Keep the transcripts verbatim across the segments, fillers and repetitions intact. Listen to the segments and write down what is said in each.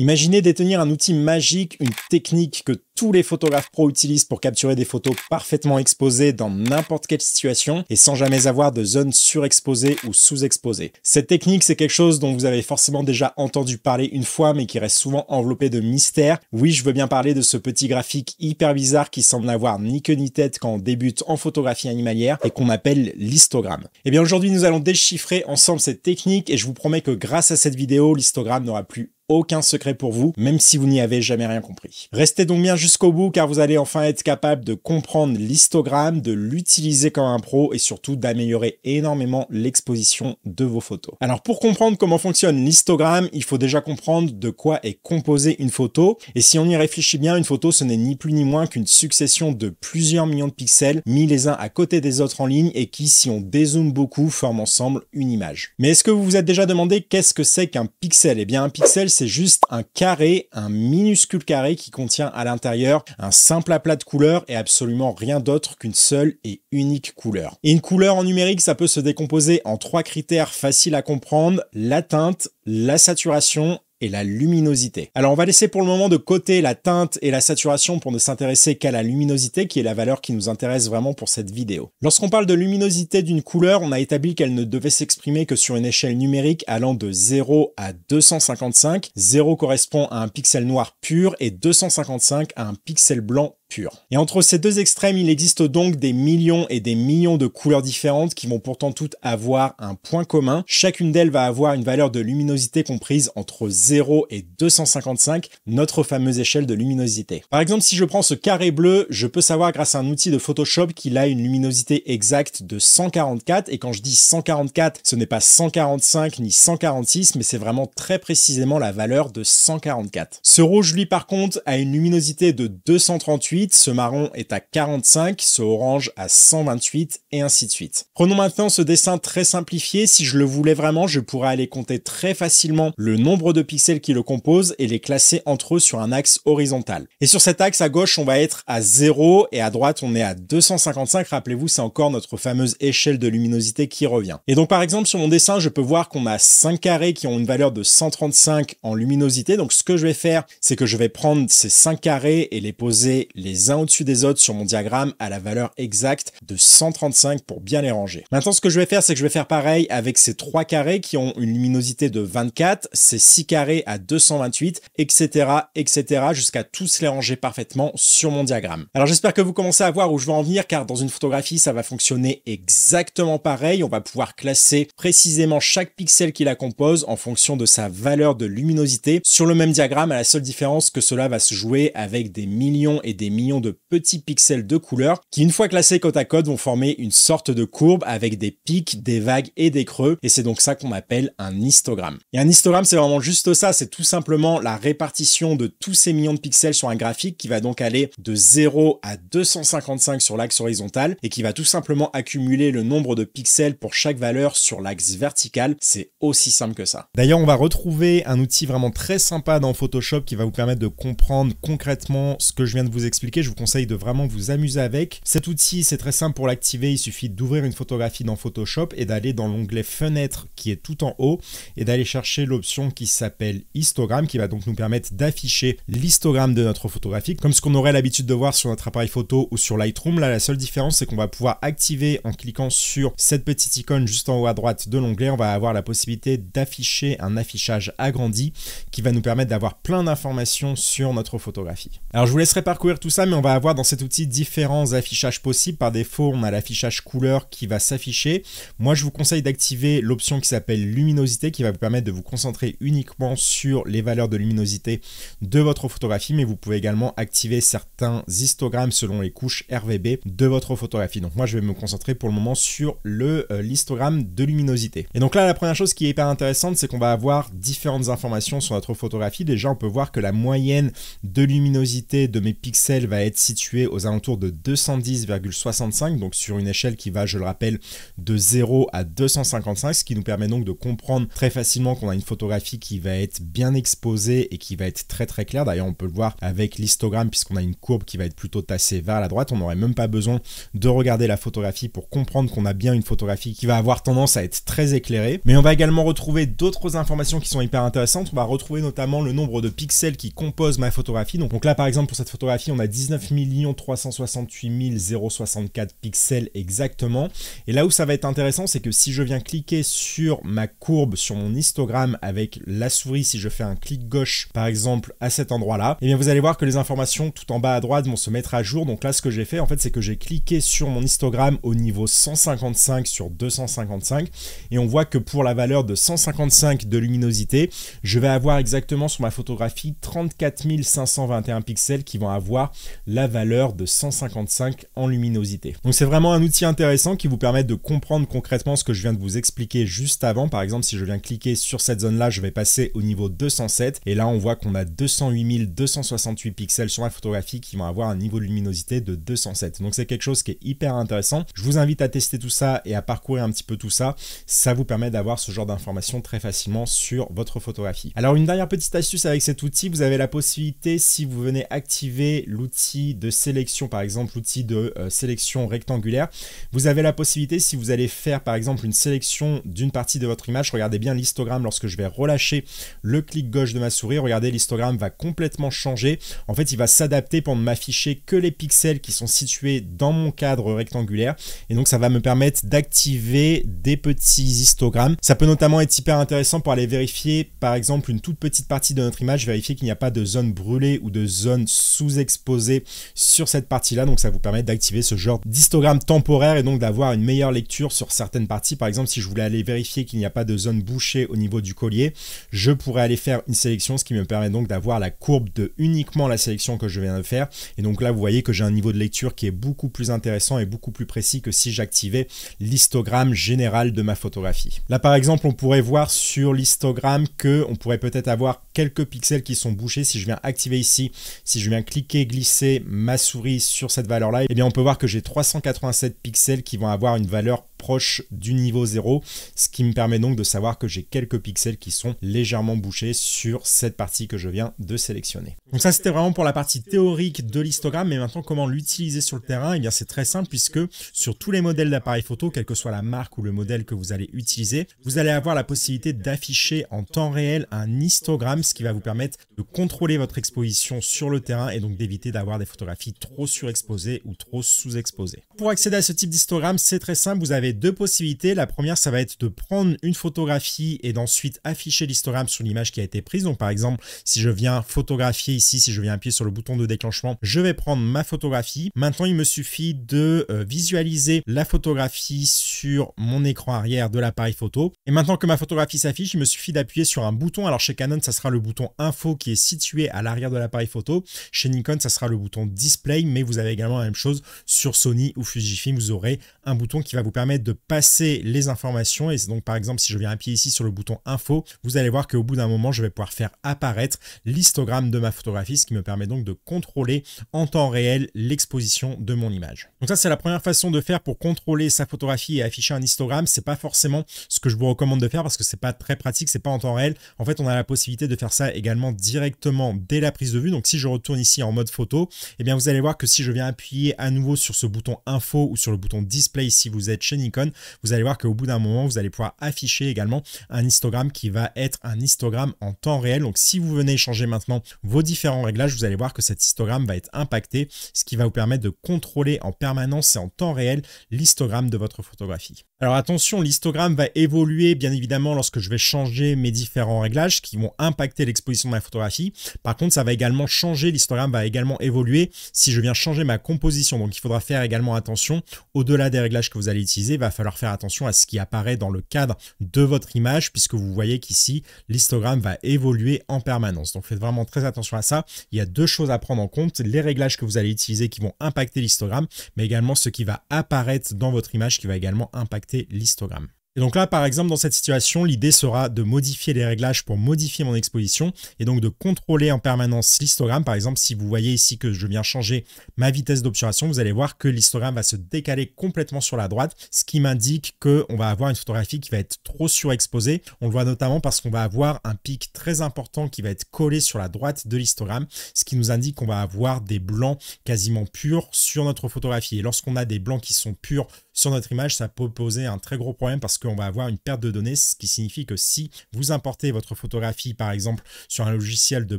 Imaginez détenir un outil magique, une technique que tous les photographes pros utilisent pour capturer des photos parfaitement exposées dans n'importe quelle situation et sans jamais avoir de zone surexposée ou sous-exposée. Cette technique, c'est quelque chose dont vous avez forcément déjà entendu parler une fois, mais qui reste souvent enveloppé de mystère. Oui, je veux bien parler de ce petit graphique hyper bizarre qui semble n'avoir ni queue ni tête quand on débute en photographie animalière et qu'on appelle l'histogramme. Et bien aujourd'hui, nous allons déchiffrer ensemble cette technique et je vous promets que grâce à cette vidéo, l'histogramme n'aura plus aucun secret pour vous, même si vous n'y avez jamais rien compris. Restez donc bien jusqu'au bout car vous allez enfin être capable de comprendre l'histogramme, de l'utiliser comme un pro et surtout d'améliorer énormément l'exposition de vos photos. Alors pour comprendre comment fonctionne l'histogramme, il faut déjà comprendre de quoi est composée une photo. Et si on y réfléchit bien, une photo ce n'est ni plus ni moins qu'une succession de plusieurs millions de pixels mis les uns à côté des autres en ligne et qui, si on dézoome beaucoup, forment ensemble une image. Mais est-ce que vous vous êtes déjà demandé qu'est-ce que c'est qu'un pixel? Eh bien un pixel, c'est C'est juste un carré, un minuscule carré qui contient à l'intérieur un simple aplat de couleurs et absolument rien d'autre qu'une seule et unique couleur. Et une couleur en numérique, ça peut se décomposer en trois critères faciles à comprendre: la teinte, la saturation et la luminosité. Alors on va laisser pour le moment de côté la teinte et la saturation pour ne s'intéresser qu'à la luminosité qui est la valeur qui nous intéresse vraiment pour cette vidéo. Lorsqu'on parle de luminosité d'une couleur, on a établi qu'elle ne devait s'exprimer que sur une échelle numérique allant de zéro à deux cent cinquante-cinq. zéro correspond à un pixel noir pur et deux cent cinquante-cinq à un pixel blanc pur. Et entre ces deux extrêmes, il existe donc des millions et des millions de couleurs différentes qui vont pourtant toutes avoir un point commun. Chacune d'elles va avoir une valeur de luminosité comprise entre zéro et deux cent cinquante-cinq, notre fameuse échelle de luminosité. Par exemple, si je prends ce carré bleu, je peux savoir grâce à un outil de Photoshop qu'il a une luminosité exacte de cent quarante-quatre. Et quand je dis cent quarante-quatre, ce n'est pas cent quarante-cinq ni cent quarante-six, mais c'est vraiment très précisément la valeur de cent quarante-quatre. Ce rouge, lui, par contre, a une luminosité de deux cent trente-huit. Ce marron est à quarante-cinq, ce orange à cent vingt-huit et ainsi de suite. Prenons maintenant ce dessin très simplifié. Si je le voulais vraiment, je pourrais aller compter très facilement le nombre de pixels qui le composent et les classer entre eux sur un axe horizontal. Et sur cet axe à gauche, on va être à zéro et à droite, on est à deux cent cinquante-cinq. Rappelez-vous, c'est encore notre fameuse échelle de luminosité qui revient. Et donc par exemple, sur mon dessin, je peux voir qu'on a cinq carrés qui ont une valeur de cent trente-cinq en luminosité. Donc ce que je vais faire, c'est que je vais prendre ces cinq carrés et les poser les les uns au-dessus des autres sur mon diagramme à la valeur exacte de cent trente-cinq pour bien les ranger. Maintenant, ce que je vais faire, c'est que je vais faire pareil avec ces trois carrés qui ont une luminosité de vingt-quatre, ces six carrés à deux cent vingt-huit, et cetera, et cetera, jusqu'à tous les ranger parfaitement sur mon diagramme. Alors, j'espère que vous commencez à voir où je veux en venir, car dans une photographie, ça va fonctionner exactement pareil. On va pouvoir classer précisément chaque pixel qui la compose en fonction de sa valeur de luminosité sur le même diagramme, à la seule différence que cela va se jouer avec des millions et des millions de petits pixels de couleurs qui, une fois classés côte à côte, vont former une sorte de courbe avec des pics, des vagues et des creux. Et c'est donc ça qu'on appelle un histogramme. Et un histogramme, c'est vraiment juste ça. C'est tout simplement la répartition de tous ces millions de pixels sur un graphique qui va donc aller de zéro à deux cent cinquante-cinq sur l'axe horizontal et qui va tout simplement accumuler le nombre de pixels pour chaque valeur sur l'axe vertical. C'est aussi simple que ça. D'ailleurs, on va retrouver un outil vraiment très sympa dans Photoshop qui va vous permettre de comprendre concrètement ce que je viens de vous expliquer. Je vous conseille de vraiment vous amuser avec. Cet outil, c'est très simple pour l'activer. Il suffit d'ouvrir une photographie dans Photoshop et d'aller dans l'onglet Fenêtre qui est tout en haut et d'aller chercher l'option qui s'appelle Histogramme, qui va donc nous permettre d'afficher l'histogramme de notre photographie comme ce qu'on aurait l'habitude de voir sur notre appareil photo ou sur Lightroom. Là, la seule différence, c'est qu'on va pouvoir activer en cliquant sur cette petite icône juste en haut à droite de l'onglet. On va avoir la possibilité d'afficher un affichage agrandi qui va nous permettre d'avoir plein d'informations sur notre photographie. Alors, je vous laisserai parcourir tout ça, mais on va avoir dans cet outil différents affichages possibles. Par défaut, on a l'affichage couleur qui va s'afficher. Moi, je vous conseille d'activer l'option qui s'appelle luminosité, qui va vous permettre de vous concentrer uniquement sur les valeurs de luminosité de votre photographie, mais vous pouvez également activer certains histogrammes selon les couches R V B de votre photographie. Donc moi, je vais me concentrer pour le moment sur le euh, l'histogramme de luminosité. Et donc là, la première chose qui est hyper intéressante, c'est qu'on va avoir différentes informations sur notre photographie. Déjà, on peut voir que la moyenne de luminosité de mes pixels échelle va être située aux alentours de deux cent dix virgule soixante-cinq, donc sur une échelle qui va, je le rappelle, de zéro à deux cent cinquante-cinq, ce qui nous permet donc de comprendre très facilement qu'on a une photographie qui va être bien exposée et qui va être très très claire. D'ailleurs, on peut le voir avec l'histogramme puisqu'on a une courbe qui va être plutôt tassée vers la droite. On n'aurait même pas besoin de regarder la photographie pour comprendre qu'on a bien une photographie qui va avoir tendance à être très éclairée. Mais on va également retrouver d'autres informations qui sont hyper intéressantes. On va retrouver notamment le nombre de pixels qui composent ma photographie. Donc, donc là, par exemple, pour cette photographie, on a dix-neuf millions trois cent soixante-huit mille zéro soixante-quatre pixels exactement. Et là où ça va être intéressant, c'est que si je viens cliquer sur ma courbe, sur mon histogramme avec la souris, si je fais un clic gauche, par exemple, à cet endroit-là, et bien vous allez voir que les informations tout en bas à droite vont se mettre à jour. Donc là, ce que j'ai fait, en fait, c'est que j'ai cliqué sur mon histogramme au niveau cent cinquante-cinq sur deux cent cinquante-cinq, et on voit que pour la valeur de cent cinquante-cinq de luminosité, je vais avoir exactement sur ma photographie trente-quatre mille cinq cent vingt et un pixels qui vont avoir la valeur de cent cinquante-cinq en luminosité. Donc c'est vraiment un outil intéressant qui vous permet de comprendre concrètement ce que je viens de vous expliquer juste avant. Par exemple, si je viens cliquer sur cette zone-là, je vais passer au niveau deux cent sept, et là on voit qu'on a deux cent huit mille deux cent soixante-huit pixels sur ma photographie qui vont avoir un niveau de luminosité de deux cent sept. Donc c'est quelque chose qui est hyper intéressant. Je vous invite à tester tout ça et à parcourir un petit peu tout ça. Ça vous permet d'avoir ce genre d'informations très facilement sur votre photographie. Alors une dernière petite astuce avec cet outil, vous avez la possibilité, si vous venez activer l'outil de sélection, par exemple l'outil de euh, sélection rectangulaire, vous avez la possibilité, si vous allez faire par exemple une sélection d'une partie de votre image, regardez bien l'histogramme, lorsque je vais relâcher le clic gauche de ma souris, regardez, l'histogramme va complètement changer. En fait, il va s'adapter pour ne m'afficher que les pixels qui sont situés dans mon cadre rectangulaire, et donc ça va me permettre d'activer des petits histogrammes. Ça peut notamment être hyper intéressant pour aller vérifier par exemple une toute petite partie de notre image, vérifier qu'il n'y a pas de zone brûlée ou de zone sous-exposée sur cette partie-là. Donc ça vous permet d'activer ce genre d'histogramme temporaire et donc d'avoir une meilleure lecture sur certaines parties. Par exemple, si je voulais aller vérifier qu'il n'y a pas de zone bouchée au niveau du collier, je pourrais aller faire une sélection, ce qui me permet donc d'avoir la courbe de uniquement la sélection que je viens de faire. Et donc là, vous voyez que j'ai un niveau de lecture qui est beaucoup plus intéressant et beaucoup plus précis que si j'activais l'histogramme général de ma photographie. Là, par exemple, on pourrait voir sur l'histogramme que on pourrait peut-être avoir quelques pixels qui sont bouchés. Si je viens activer ici, si je viens cliquer, glisser ma souris sur cette valeur-là, eh bien on peut voir que j'ai trois cent quatre-vingt-sept pixels qui vont avoir une valeur proche du niveau zéro, ce qui me permet donc de savoir que j'ai quelques pixels qui sont légèrement bouchés sur cette partie que je viens de sélectionner. Donc ça, c'était vraiment pour la partie théorique de l'histogramme, mais maintenant comment l'utiliser sur le terrain? Eh bien c'est très simple, puisque sur tous les modèles d'appareils photo, quelle que soit la marque ou le modèle que vous allez utiliser, vous allez avoir la possibilité d'afficher en temps réel un histogramme, ce qui va vous permettre de contrôler votre exposition sur le terrain et donc d'éviter d'avoir des photographies trop surexposées ou trop sous-exposées. Pour accéder à ce type d'histogramme, c'est très simple, vous avez deux possibilités. La première, ça va être de prendre une photographie et d'ensuite afficher l'histogramme sur l'image qui a été prise. Donc par exemple, si je viens photographier ici, si je viens appuyer sur le bouton de déclenchement, je vais prendre ma photographie. Maintenant, il me suffit de visualiser la photographie sur mon écran arrière de l'appareil photo. Et maintenant que ma photographie s'affiche, il me suffit d'appuyer sur un bouton. Alors chez Canon, ça sera le bouton info qui est situé à l'arrière de l'appareil photo. Chez Nikon, ça sera le bouton display, mais vous avez également la même chose sur Sony ou Fujifilm. Vous aurez un bouton qui va vous permettre de passer les informations. Et donc par exemple, si je viens appuyer ici sur le bouton info, vous allez voir qu'au bout d'un moment, je vais pouvoir faire apparaître l'histogramme de ma photographie, ce qui me permet donc de contrôler en temps réel l'exposition de mon image. Donc ça, c'est la première façon de faire pour contrôler sa photographie et afficher un histogramme. C'est pas forcément ce que je vous recommande de faire parce que c'est pas très pratique, c'est pas en temps réel. En fait, on a la possibilité de faire ça également directement dès la prise de vue. Donc si je retourne ici en mode photo, et eh bien vous allez voir que si je viens appuyer à nouveau sur ce bouton info ou sur le bouton display si vous êtes chez Nikon, vous allez voir qu'au bout d'un moment, vous allez pouvoir afficher également un histogramme qui va être un histogramme en temps réel. Donc si vous venez changer maintenant vos différents réglages, vous allez voir que cet histogramme va être impacté, ce qui va vous permettre de contrôler en permanence et en temps réel l'histogramme de votre photographie. Alors attention, l'histogramme va évoluer bien évidemment lorsque je vais changer mes différents réglages qui vont impacter l'exposition de ma photographie. Par contre, ça va également changer, l'histogramme va également évoluer si je viens changer ma composition. Donc il faudra faire également attention au-delà des réglages que vous allez utiliser. Va falloir faire attention à ce qui apparaît dans le cadre de votre image, puisque vous voyez qu'ici l'histogramme va évoluer en permanence. Donc faites vraiment très attention à ça. Il y a deux choses à prendre en compte: les réglages que vous allez utiliser qui vont impacter l'histogramme, mais également ce qui va apparaître dans votre image qui va également impacter l'histogramme. Et donc là, par exemple, dans cette situation, l'idée sera de modifier les réglages pour modifier mon exposition et donc de contrôler en permanence l'histogramme. Par exemple, si vous voyez ici que je viens changer ma vitesse d'obturation, vous allez voir que l'histogramme va se décaler complètement sur la droite, ce qui m'indique qu'on va avoir une photographie qui va être trop surexposée. On le voit notamment parce qu'on va avoir un pic très important qui va être collé sur la droite de l'histogramme, ce qui nous indique qu'on va avoir des blancs quasiment purs sur notre photographie. Et lorsqu'on a des blancs qui sont purs sur notre image, ça peut poser un très gros problème parce que qu'on va avoir une perte de données, ce qui signifie que si vous importez votre photographie, par exemple, sur un logiciel de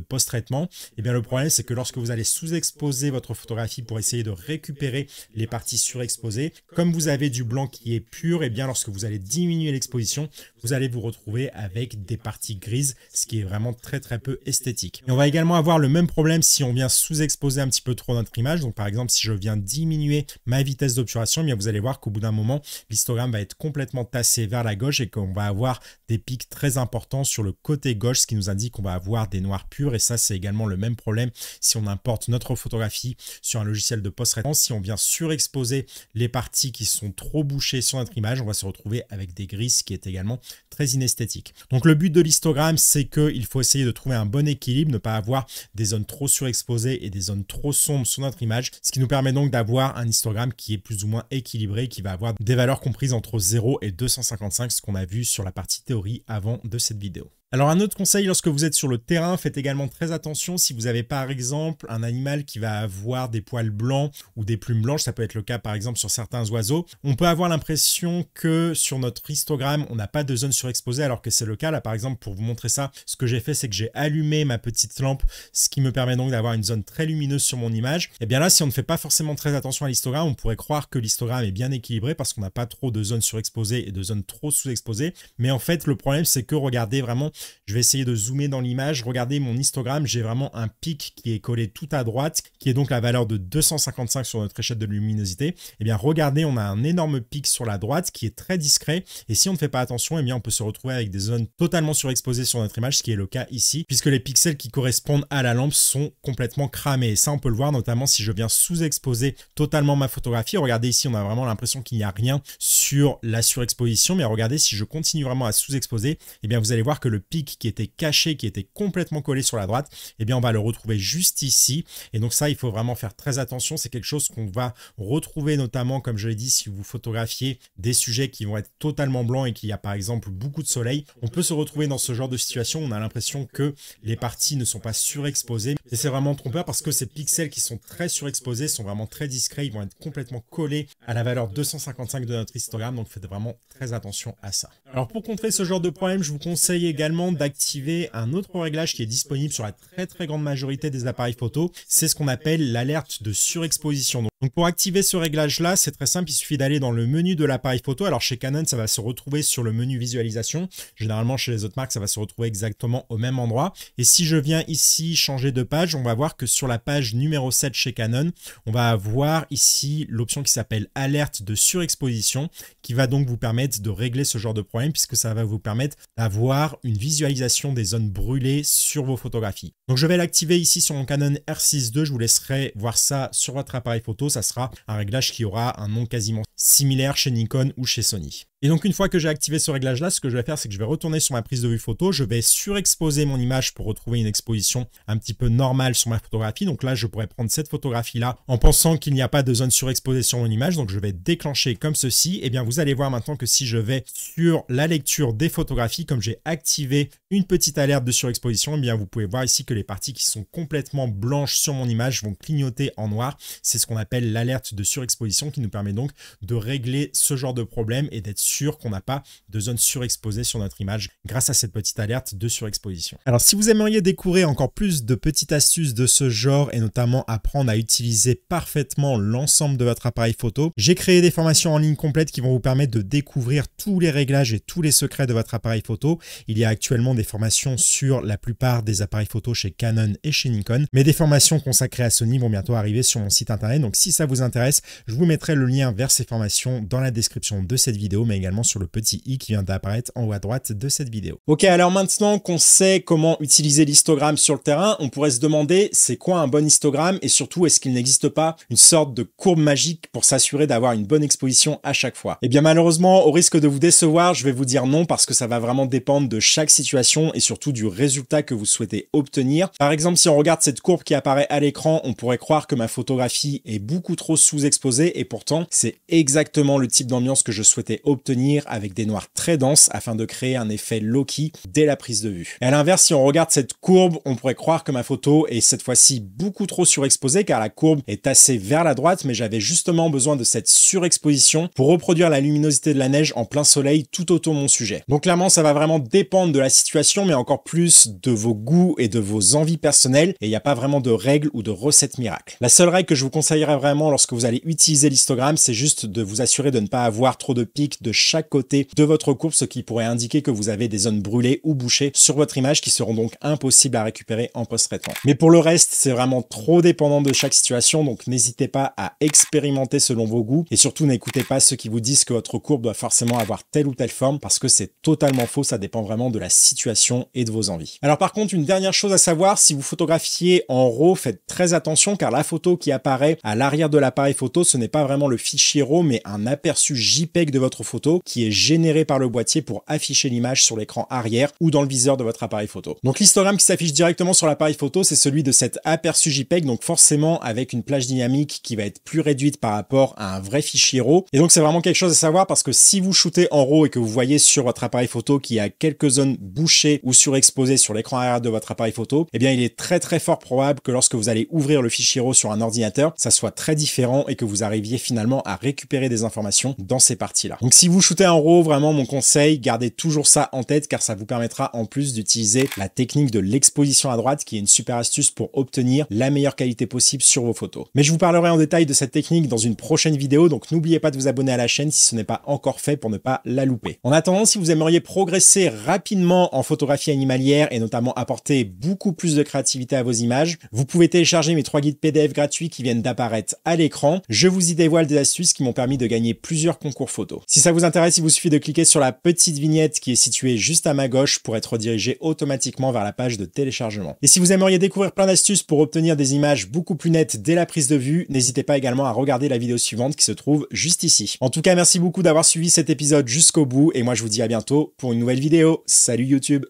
post-traitement, eh bien le problème, c'est que lorsque vous allez sous-exposer votre photographie pour essayer de récupérer les parties surexposées, comme vous avez du blanc qui est pur, eh bien lorsque vous allez diminuer l'exposition, vous allez vous retrouver avec des parties grises, ce qui est vraiment très très peu esthétique. Et on va également avoir le même problème si on vient sous-exposer un petit peu trop notre image. Donc par exemple, si je viens diminuer ma vitesse d'obturation, eh bien vous allez voir qu'au bout d'un moment, l'histogramme va être complètement tassé vers la gauche et qu'on va avoir des pics très importants sur le côté gauche, ce qui nous indique qu'on va avoir des noirs purs. Et ça, c'est également le même problème si on importe notre photographie sur un logiciel de post-traitement. Si on vient surexposer les parties qui sont trop bouchées sur notre image, on va se retrouver avec des grises, ce qui est également très inesthétique. Donc le but de l'histogramme, c'est qu'il faut essayer de trouver un bon équilibre, ne pas avoir des zones trop surexposées et des zones trop sombres sur notre image, ce qui nous permet donc d'avoir un histogramme qui est plus ou moins équilibré, qui va avoir des valeurs comprises entre zéro et deux cent cinquante-cinq, ce qu'on a vu sur la partie théorie avant de cette vidéo. Alors un autre conseil lorsque vous êtes sur le terrain, faites également très attention si vous avez par exemple un animal qui va avoir des poils blancs ou des plumes blanches, ça peut être le cas par exemple sur certains oiseaux. On peut avoir l'impression que sur notre histogramme, on n'a pas de zone surexposée alors que c'est le cas. Là par exemple, pour vous montrer ça, ce que j'ai fait, c'est que j'ai allumé ma petite lampe, ce qui me permet donc d'avoir une zone très lumineuse sur mon image. Et bien là, si on ne fait pas forcément très attention à l'histogramme, on pourrait croire que l'histogramme est bien équilibré parce qu'on n'a pas trop de zones surexposées et de zones trop sous-exposées. Mais en fait, le problème, c'est que regardez vraiment, je vais essayer de zoomer dans l'image. Regardez mon histogramme, j'ai vraiment un pic qui est collé tout à droite, qui est donc la valeur de deux cent cinquante-cinq sur notre échelle de luminosité. Et bien regardez, on a un énorme pic sur la droite qui est très discret. Et si on ne fait pas attention, et bien on peut se retrouver avec des zones totalement surexposées sur notre image, ce qui est le cas ici, puisque les pixels qui correspondent à la lampe sont complètement cramés. Et ça, on peut le voir notamment si je viens sous-exposer totalement ma photographie. Regardez ici, on a vraiment l'impression qu'il n'y a rien sur la surexposition. Mais regardez, si je continue vraiment à sous-exposer, et bien vous allez voir que le pic qui était caché, qui était complètement collé sur la droite, eh bien on va le retrouver juste ici. Et donc ça, il faut vraiment faire très attention. C'est quelque chose qu'on va retrouver notamment, comme je l'ai dit, si vous photographiez des sujets qui vont être totalement blancs et qu'il y a par exemple beaucoup de soleil, on peut se retrouver dans ce genre de situation. On a l'impression que les parties ne sont pas surexposées. Et c'est vraiment trompeur parce que ces pixels qui sont très surexposés sont vraiment très discrets. Ils vont être complètement collés à la valeur deux cent cinquante-cinq de notre histogramme. Donc faites vraiment très attention à ça. Alors pour contrer ce genre de problème, je vous conseille également d'activer un autre réglage qui est disponible sur la très très grande majorité des appareils photo. C'est ce qu'on appelle l'alerte de surexposition. Donc pour activer ce réglage là, c'est très simple, il suffit d'aller dans le menu de l'appareil photo. Alors chez Canon, ça va se retrouver sur le menu visualisation. Généralement chez les autres marques, ça va se retrouver exactement au même endroit. Et si je viens ici changer de page, on va voir que sur la page numéro sept chez Canon, on va avoir ici l'option qui s'appelle alerte de surexposition, qui va donc vous permettre de régler ce genre de problème puisque ça va vous permettre d'avoir une Une visualisation des zones brûlées sur vos photographies. Donc je vais l'activer ici sur mon Canon R six deux, je vous laisserai voir ça sur votre appareil photo, ça sera un réglage qui aura un nom quasiment similaire chez Nikon ou chez Sony. Et donc une fois que j'ai activé ce réglage là, ce que je vais faire, c'est que je vais retourner sur ma prise de vue photo, je vais surexposer mon image pour retrouver une exposition un petit peu normale sur ma photographie. Donc là, je pourrais prendre cette photographie là en pensant qu'il n'y a pas de zone surexposée sur mon image. Donc je vais déclencher comme ceci. Et bien vous allez voir maintenant que si je vais sur la lecture des photographies, comme j'ai activé une petite alerte de surexposition, et bien vous pouvez voir ici que les parties qui sont complètement blanches sur mon image vont clignoter en noir. C'est ce qu'on appelle l'alerte de surexposition qui nous permet donc de régler ce genre de problème et d'être sûr qu'on n'a pas de zone surexposée sur notre image grâce à cette petite alerte de surexposition. Alors si vous aimeriez découvrir encore plus de petites astuces de ce genre et notamment apprendre à utiliser parfaitement l'ensemble de votre appareil photo, j'ai créé des formations en ligne complètes qui vont vous permettre de découvrir tous les réglages et tous les secrets de votre appareil photo. Il y a actuellement des formations sur la plupart des appareils photo chez Canon et chez Nikon, mais des formations consacrées à Sony vont bientôt arriver sur mon site internet. Donc si ça vous intéresse, je vous mettrai le lien vers ces formations dans la description de cette vidéo, mais également sur le petit i qui vient d'apparaître en haut à droite de cette vidéo. Ok, alors maintenant qu'on sait comment utiliser l'histogramme sur le terrain, on pourrait se demander c'est quoi un bon histogramme et surtout est-ce qu'il n'existe pas une sorte de courbe magique pour s'assurer d'avoir une bonne exposition à chaque fois? Et bien malheureusement, au risque de vous décevoir, je vais vous dire non parce que ça va vraiment dépendre de chaque situation et surtout du résultat que vous souhaitez obtenir. Par exemple, si on regarde cette courbe qui apparaît à l'écran, on pourrait croire que ma photographie est beaucoup trop sous-exposée et pourtant c'est exactement le type d'ambiance que je souhaitais obtenir avec des noirs très denses afin de créer un effet low-key dès la prise de vue. Et à l'inverse, si on regarde cette courbe, on pourrait croire que ma photo est cette fois-ci beaucoup trop surexposée car la courbe est assez vers la droite, mais j'avais justement besoin de cette surexposition pour reproduire la luminosité de la neige en plein soleil tout autour de mon sujet. Donc clairement, ça va vraiment dépendre de la situation, mais encore plus de vos goûts et de vos envies personnelles, et il n'y a pas vraiment de règles ou de recettes miracles. La seule règle que je vous conseillerais vraiment lorsque vous allez utiliser l'histogramme, c'est juste de vous assurer de ne pas avoir trop de pics de chaque côté de votre courbe, ce qui pourrait indiquer que vous avez des zones brûlées ou bouchées sur votre image qui seront donc impossibles à récupérer en post-traitement. Mais pour le reste, c'est vraiment trop dépendant de chaque situation, donc n'hésitez pas à expérimenter selon vos goûts et surtout n'écoutez pas ceux qui vous disent que votre courbe doit forcément avoir telle ou telle forme parce que c'est totalement faux, ça dépend vraiment de la situation et de vos envies. Alors par contre, une dernière chose à savoir, si vous photographiez en RAW, faites très attention car la photo qui apparaît à l'arrière de l'appareil photo, ce n'est pas vraiment le fichier RAW mais un aperçu JPEG de votre photo qui est généré par le boîtier pour afficher l'image sur l'écran arrière ou dans le viseur de votre appareil photo. Donc l'histogramme qui s'affiche directement sur l'appareil photo, c'est celui de cet aperçu JPEG, donc forcément avec une plage dynamique qui va être plus réduite par rapport à un vrai fichier RAW. Et donc c'est vraiment quelque chose à savoir parce que si vous shootez en RAW et que vous voyez sur votre appareil photo qu'il y a quelques zones bouchées ou surexposées sur l'écran arrière de votre appareil photo, eh bien il est très très fort probable que lorsque vous allez ouvrir le fichier RAW sur un ordinateur, ça soit très différent et que vous arriviez finalement à récupérer des informations dans ces parties-là. Donc si vous shootez en RAW, vraiment mon conseil, gardez toujours ça en tête car ça vous permettra en plus d'utiliser la technique de l'exposition à droite qui est une super astuce pour obtenir la meilleure qualité possible sur vos photos. Mais je vous parlerai en détail de cette technique dans une prochaine vidéo, donc n'oubliez pas de vous abonner à la chaîne si ce n'est pas encore fait pour ne pas la louper. En attendant, si vous aimeriez progresser rapidement en photographie animalière et notamment apporter beaucoup plus de créativité à vos images, vous pouvez télécharger mes trois guides P D F gratuits qui viennent d'apparaître à l'écran. Je vous y dévoile des astuces qui m'ont permis de gagner plusieurs concours photo. Si ça vous intéresse, il vous suffit de cliquer sur la petite vignette qui est située juste à ma gauche pour être redirigé automatiquement vers la page de téléchargement. Et si vous aimeriez découvrir plein d'astuces pour obtenir des images beaucoup plus nettes dès la prise de vue, n'hésitez pas également à regarder la vidéo suivante qui se trouve juste ici. En tout cas, merci beaucoup d'avoir suivi cet épisode jusqu'au bout et moi je vous dis à bientôt pour une nouvelle vidéo. Salut YouTube!